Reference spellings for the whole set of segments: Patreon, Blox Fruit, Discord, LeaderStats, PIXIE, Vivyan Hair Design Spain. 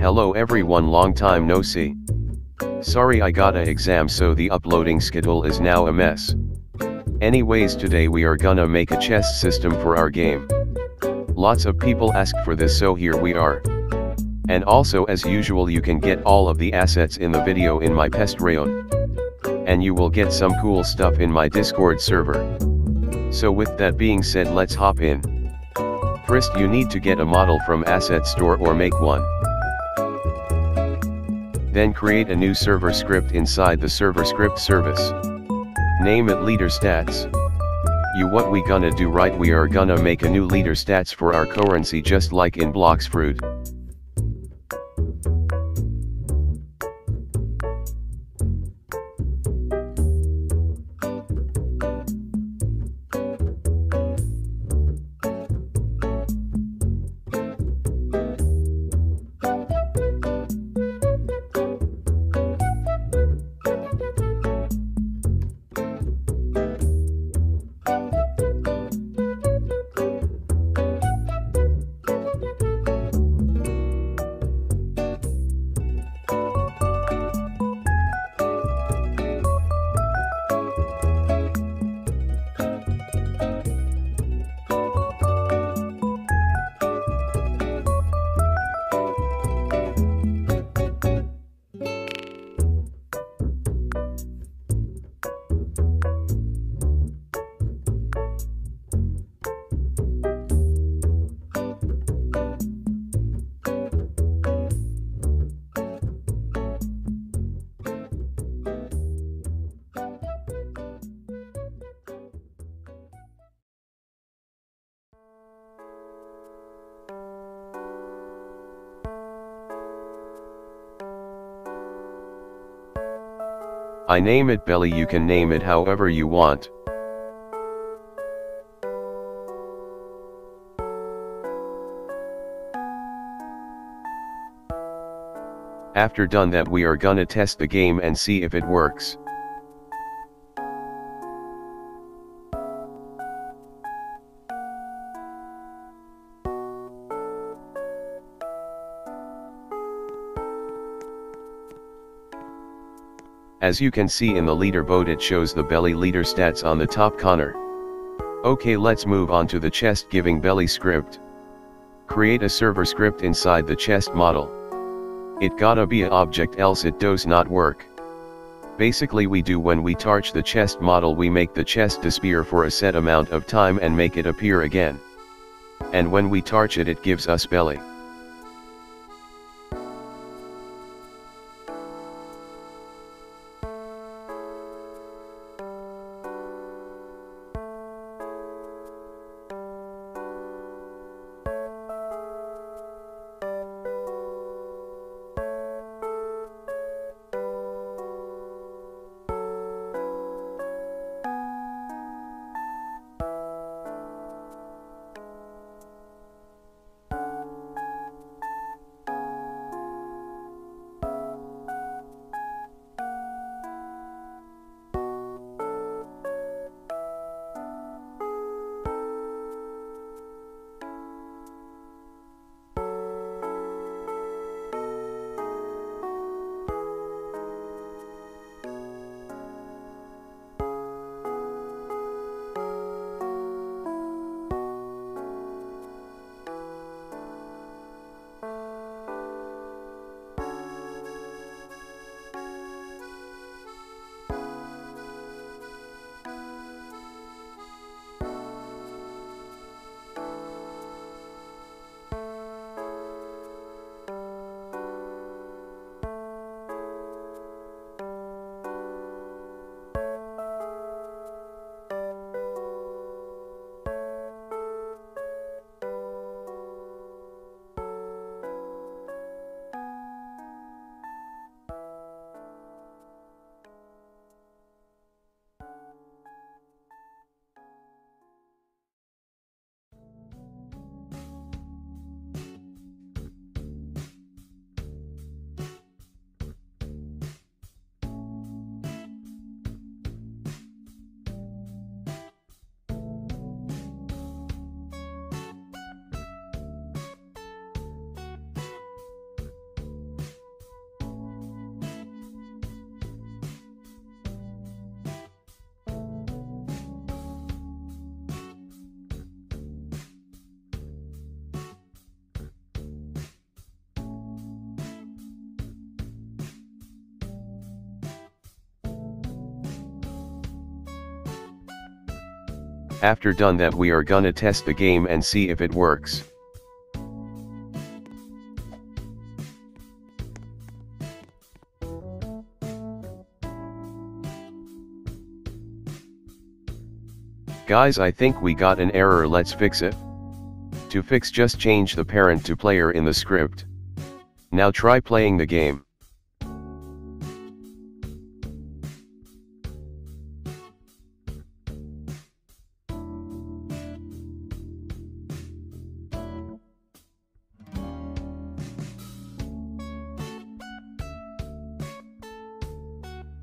Hello everyone, long time no see. Sorry, I got a exam, so the uploading schedule is now a mess. Anyways, today we are gonna make a chess system for our game. Lots of people ask for this, so here we are. And also, as usual, you can get all of the assets in the video in my Patreon. And you will get some cool stuff in my Discord server. So with that being said, let's hop in. First, you need to get a model from asset store or make one. Then create a new server script inside the server script service. Name it LeaderStats. What we gonna do, right? We are gonna make a new LeaderStats for our currency, just like in Blox Fruit. I name it Belly, you can name it however you want. After done that, we are gonna test the game and see if it works. As you can see in the leaderboard, it shows the Belly leader stats on the top corner. Okay, let's move on to the chest giving Belly script. Create a server script inside the chest model. It gotta be an object, else it does not work. Basically, we do when we touch the chest model, we make the chest disappear for a set amount of time and make it appear again. And when we touch it, it gives us Belly. After done that, we are gonna test the game and see if it works. Guys, I think we got an error, let's fix it. To fix, just change the parent to player in the script. Now try playing the game.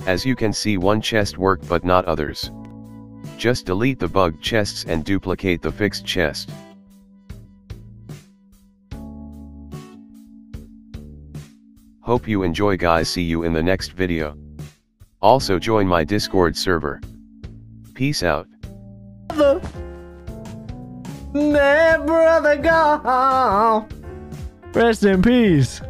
As you can see, one chest worked but not others. Just delete the bugged chests and duplicate the fixed chest. Hope you enjoy, guys. See you in the next video. Also join my Discord server. Peace out. My brother gone. Rest in peace.